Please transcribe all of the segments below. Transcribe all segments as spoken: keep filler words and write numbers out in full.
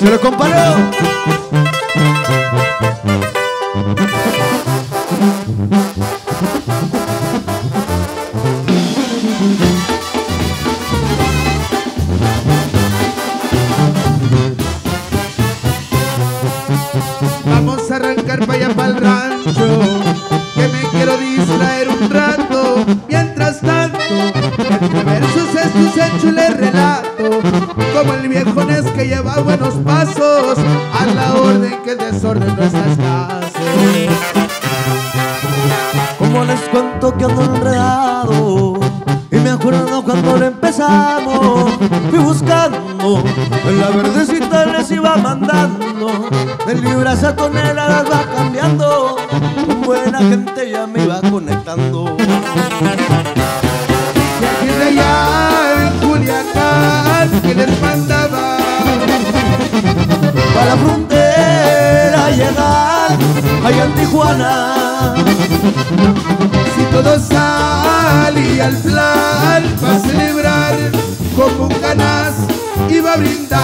¡Se lo comparó! Vamos a arrancar para allá, para el rancho, que me quiero distraer un rato. Mientras tanto, entre versos estos hechos les relato como el viejones que lleva buenos pasos a la orden que el desorden no está escaso. Como les cuento que ando enredado y me acuerdo cuando lo empezamos, fui buscando en la verdecita les iba mandando, de libras a toneladas va cambiando, con buena gente ya me iba conectando. Y aquí de allá en Culiacán que les mandaba para la frontera llegar, allá en Tijuana. Si todo salía al plan para celebrar, como un ganas iba a brindar.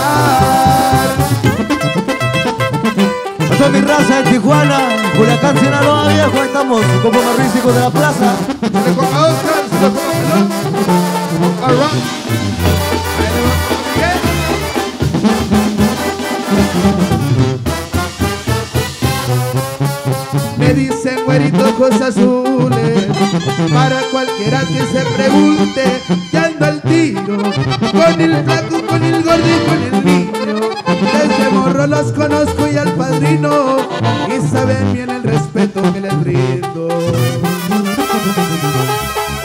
Esta es mi raza de Tijuana, Culiacán, Sinaloa, viejo, estamos como los de la plaza. Se coja otra, se lo coja, all right. Me dicen güerito ojos azules, para cualquiera que se pregunte, ya ando al tiro, con el flaco, con el gordo y con el niño. Desde morro los conozco y al padrino, y saben bien el respeto que les rindo.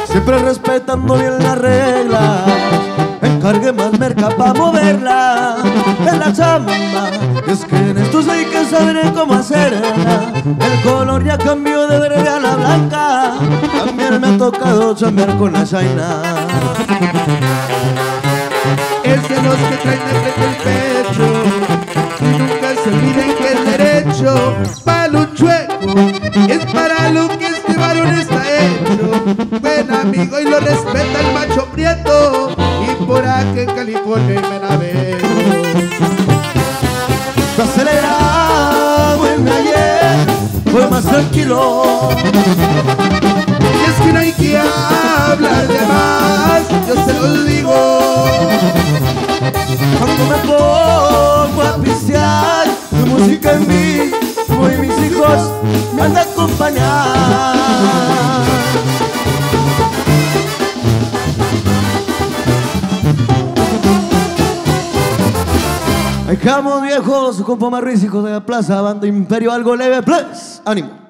Siempre respetando bien las reglas, encargué más merca para moverla en la chamba. Es que en estos hay que saber cómo hacerla. El color ya cambió de verde a la blanca, también me ha tocado chambear con la chaina. Es de los que traen de frente el pecho y nunca se olviden que el derecho para lo chueco es para lo que este varón está hecho. Buen amigo y lo respeta el macho prieto, y por aquí en California y me navego. Lo acelerado en ayer fue más tranquilo, y es que no hay que hablar de más, yo se los digo. Cuando me pongo a pistear, tu música en mí, tú y mis hijos me han de acompañar. Dejamos viejos, compa Marruiz, hijos de la plaza, Banda Imperio, algo leve, please, ánimo.